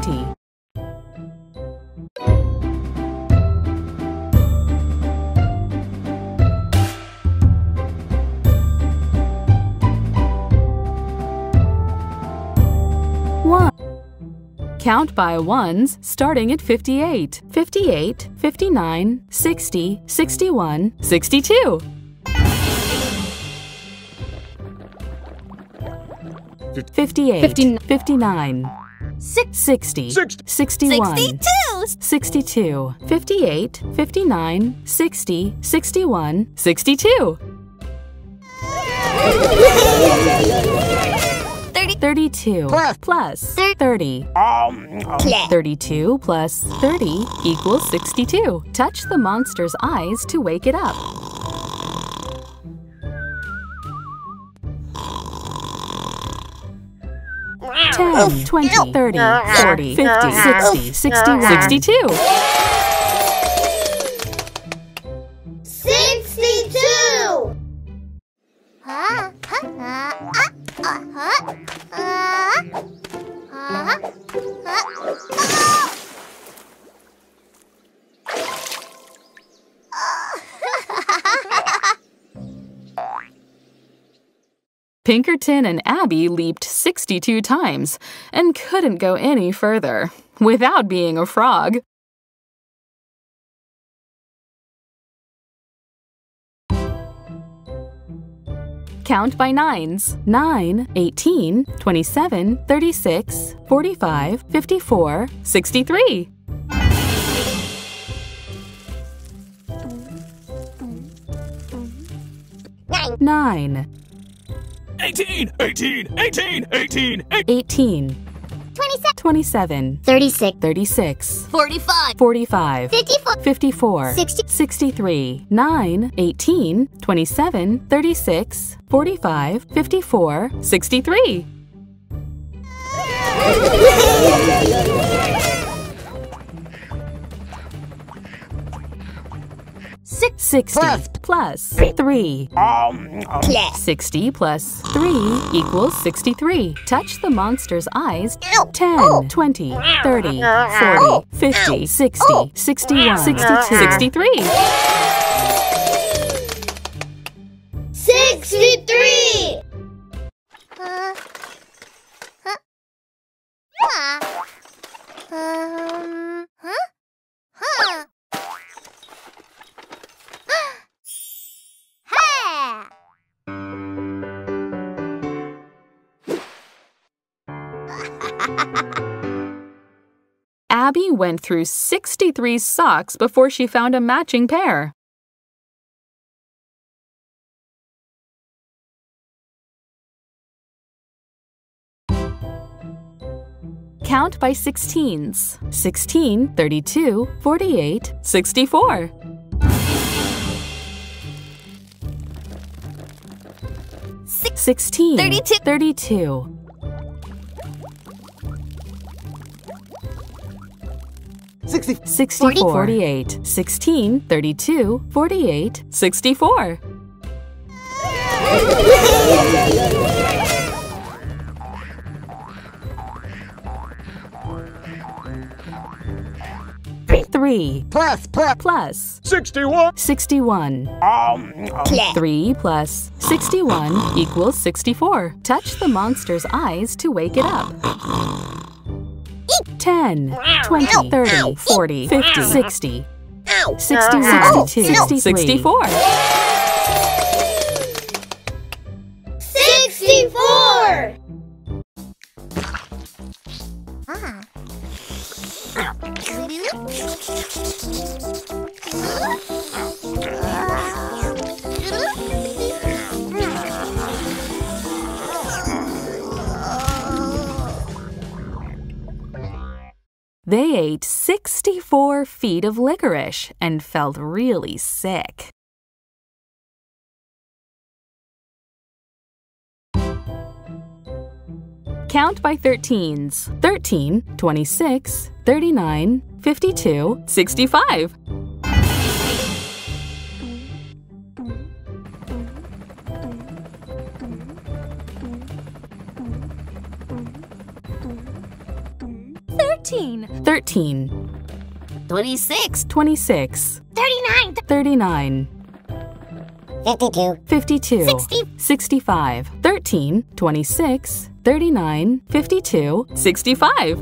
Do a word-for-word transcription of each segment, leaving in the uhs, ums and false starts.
twenty. One. Count by ones starting at fifty-eight, fifty-eight, fifty-nine, sixty, sixty-one, sixty-two. fifty-eight, fifty-nine, fifty-nine, sixty, sixty-one, sixty-two, sixty-two, fifty-eight, fifty-nine, sixty, sixty-one, sixty-two. thirty-two plus, plus thirty. Um, um. thirty-two plus thirty equals sixty-two. Touch the monster's eyes to wake it up. ten, twenty, thirty, forty, fifty, sixty, sixty-one, sixty-two. sixty-two! Huh? Huh? Huh? Huh? Huh? Pinkerton and Abby leaped sixty-two times and couldn't go any further without being a frog. Count by nines. nine, eighteen, twenty-seven, thirty-six, forty-five, fifty-four, sixty-three. nine. eighteen, eighteen, eighteen, eighteen, eighteen, twenty-seven, twenty-seven, thirty-six, thirty-six, forty-five, forty-five, fifty-four, fifty-four, sixty, sixty-three, nine, eighteen, twenty-seven, thirty-six, forty-five, fifty-four, sixty-three. sixty plus, plus three. Um, um. sixty plus three equals sixty-three. Touch the monster's eyes. ten, twenty, thirty, forty, fifty, sixty, sixty-one, sixty-two, sixty-three. sixty-three! Uh, huh? Uh, um, huh? Huh? Abby went through sixty-three socks before she found a matching pair. Count by sixteens. sixteen, thirty-two, forty-eight, sixty-four. sixteen, thirty-two, thirty-two. sixty, sixty-four, forty, forty-eight, sixteen, thirty-two, forty-eight, sixty-four. three plus, plus, plus sixty-one, sixty-one. Um, um. three plus sixty-one equals sixty-four. Touch the monster's eyes to wake it up. ten, twenty, thirty, forty, fifty, sixty, sixty, sixty-two, sixty, sixty-four. sixty-four! They ate sixty-four feet of licorice and felt really sick. Count by thirteens. thirteen, twenty-six, thirty-nine, fifty-two, sixty-five. fourteen. thirteen. twenty-six. twenty-six. thirty-nine. thirty-nine. fifty-two. fifty-two. sixty. sixty-five. thirteen. twenty-six. thirty-nine. fifty-two. sixty-five.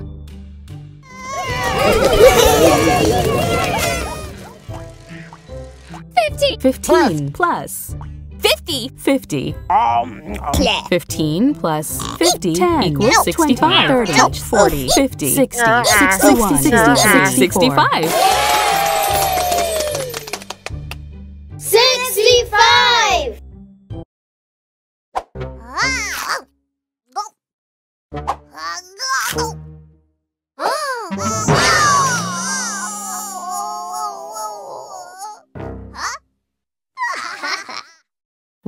fifty. fifteen. Plus. plus. fifty. fifty. Um, um. fifteen plus fifty. ten equals no. sixty-five. thirty. No. forty. fifty. sixty. Uh, sixty-one. sixty-six. Uh, sixty-five. sixty-five.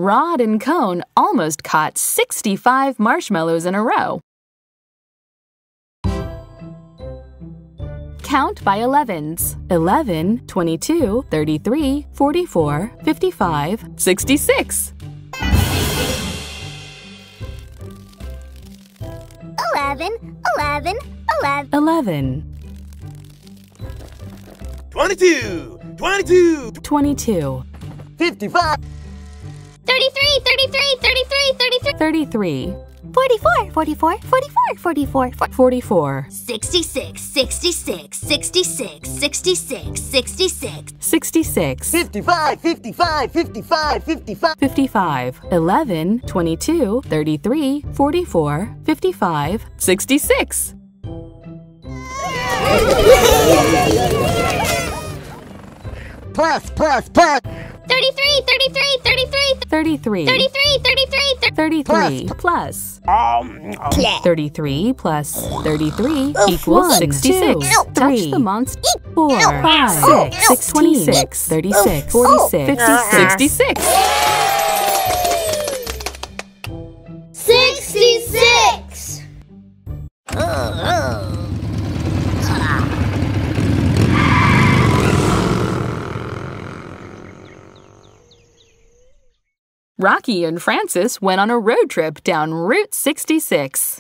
Rod and Cone almost caught sixty-five marshmallows in a row. Count by elevens. eleven, twenty-two, thirty-three, forty-four, fifty-five, sixty-six. eleven, eleven, eleven. eleven. twenty-two, twenty-two. twenty-two. fifty-five. thirty-three, thirty-three, thirty-three, thirty-three, thirty-three, forty-four, forty-four, forty-four, forty-four, forty-four, sixty-six, sixty-six, sixty-six, sixty-six, sixty-six, sixty-six, fifty-five, fifty-five, fifty-five, fifty-five, fifty-five, eleven, twenty-two, thirty-three, forty-four, fifty-five, sixty-six. Plus, plus, plus. thirty-three, thirty-three, thirty-three, thirty-three, thirty-three, thirty-three, thirty-three, plus, um, thirty-three plus thirty-three equals sixty-six. Touch the monster. Four, five, six, twenty-six, thirty-six, forty-six, fifty-six, sixty-six. Sixty-six. Rocky and Francis went on a road trip down Route sixty-six.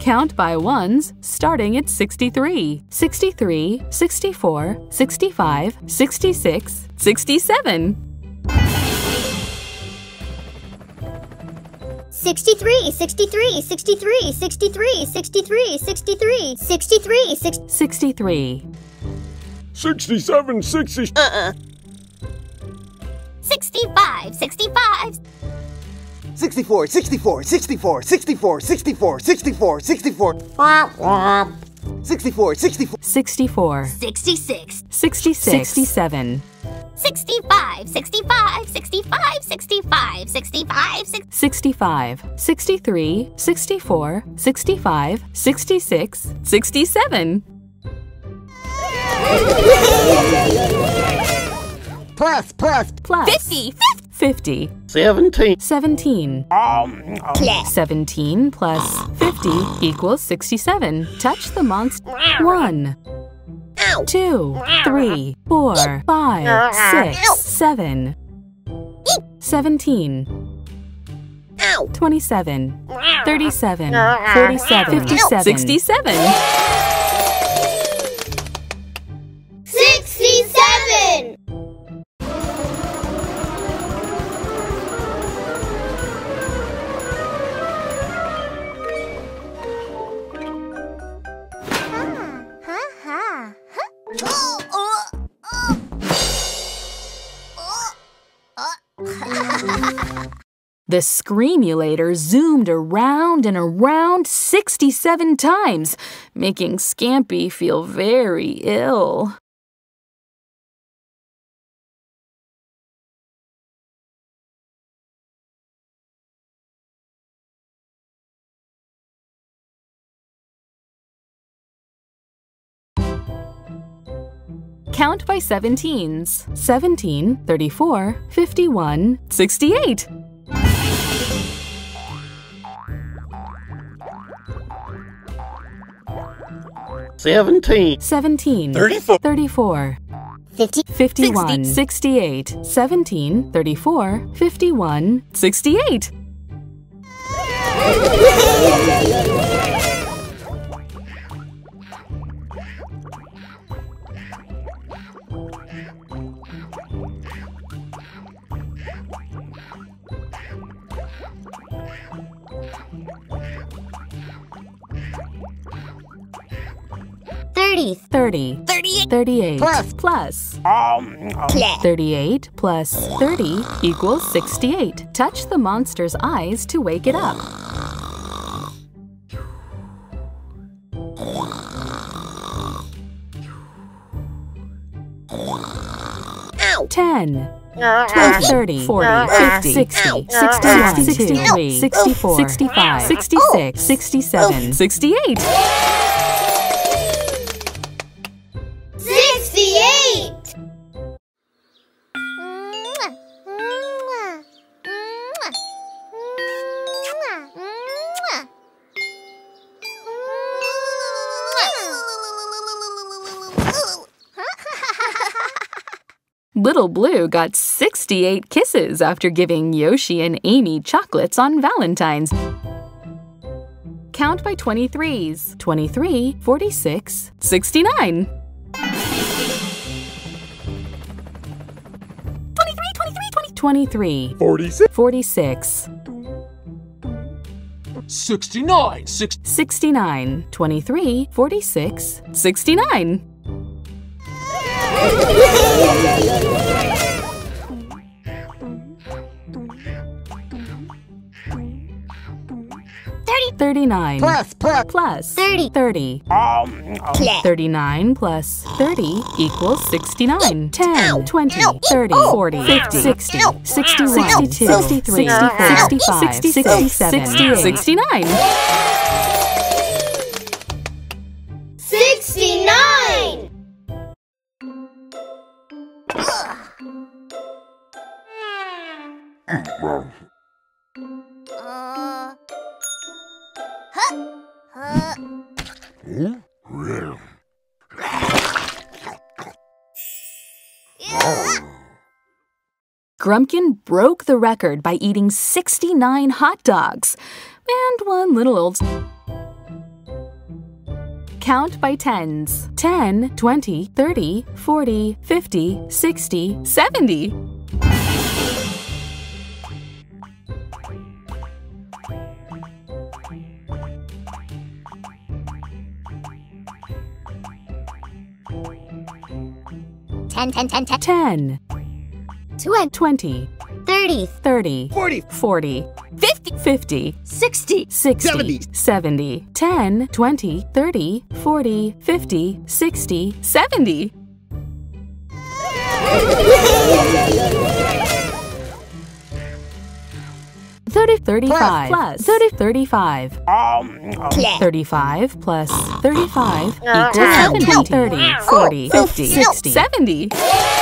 Count by ones, starting at sixty-three. sixty-three, sixty-four, sixty-five, sixty-six, sixty-seven. sixty-three, sixty-three, sixty-three, sixty-three, sixty-three, sixty-three, sixty-three, sixty-three. sixty-seven, sixty... Uh-uh. sixty-five, sixty-five... sixty-four, sixty-four, sixty-four, sixty-four, sixty-four, sixty-four, sixty-four... sixty-four, sixty-four... sixty-four... sixty-six... sixty-six... sixty-seven... sixty-five, sixty-five, sixty-five, sixty-five, sixty-five... sixty-five... sixty-three... sixty-four... sixty-five... sixty-six... sixty-seven... Plus, plus, plus. fifty. fifty. seventeen. seventeen. Um, um. seventeen plus fifty equals sixty-seven. Touch the monster. one. Ow. two. three. four. five. six. Ow. seven. Eek. seventeen. Ow. twenty-seven. thirty-seven. forty-seven. fifty-seven. sixty-seven. The Screamulator zoomed around and around sixty-seven times, making Scampi feel very ill. Count by seventeens. seventeen, thirty-four, fifty-one, sixty-eight. seventeen. seventeen. thirty-four. thirty-four. fifty. fifty-one. sixty. sixty-eight. seventeen. thirty-four. fifty-one. sixty-eight. thirty-eight plus plus um, um. thirty-eight plus thirty equals sixty-eight. Touch the monster's eyes to wake it up. Ow. ten twenty, thirty, forty, fifty, sixty, sixty-one, sixty-three, sixty-four, sixty-five, sixty-six, sixty-seven, sixty-eight. Little Blue got sixty-eight kisses after giving Yoshi and Amy chocolates on Valentine's. Count by twenty-threes. twenty-three, forty-six, sixty-nine. twenty-three, forty-six, forty-six. sixty-nine, six, sixty-nine. twenty-three, forty-six, sixty-nine. thirty-nine plus plus plus thirty thirty um, um. thirty-nine plus thirty equals sixty-nine. ten twenty thirty forty fifty sixty sixty-one sixty-two sixty-three sixty-five sixty-seven sixty-nine. Grumpkin broke the record by eating sixty-nine hot dogs and one little old... Count by tens. ten, twenty, thirty, forty, fifty, sixty, seventy. ten, ten, ten, ten. ten. twenty, thirty, thirty, forty, forty, fifty, fifty, sixty, sixty, seventy, seventy, ten, twenty, thirty, forty, fifty, sixty, seventy. thirty, thirty-five plus thirty, thirty-five. Um, um. thirty-five plus thirty-five equals seventy, thirty, forty, fifty, sixty, seventy.